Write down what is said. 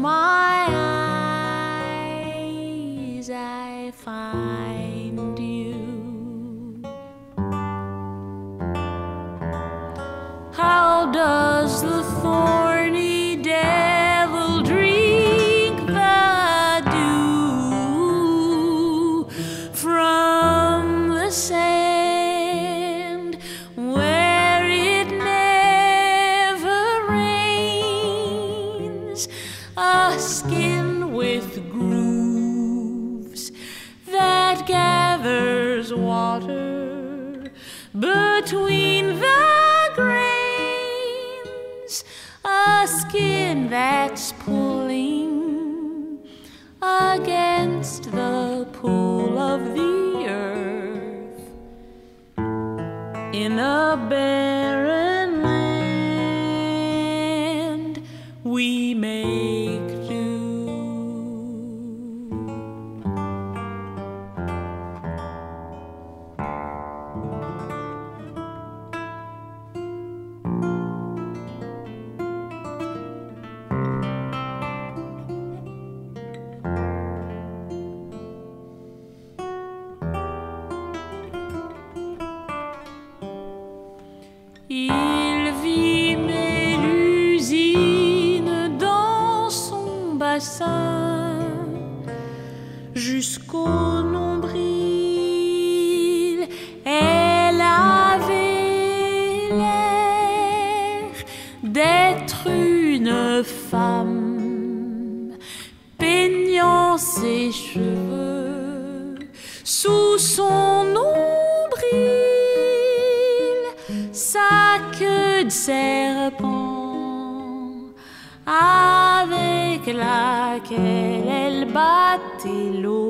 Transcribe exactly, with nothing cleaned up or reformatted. my eyes I find you. How does the thorny devil drink the dew from the sand? A skin with grooves that gathers water between the grains, a skin that's pulling against the pull of the earth in a barren land. We may Il vit Mélusine dans son bassin jusqu'au nombril. Elle avait l'air d'être une femme, peignant ses cheveux sous son nombril. Sa queue de serpent avec laquelle elle battait l'eau.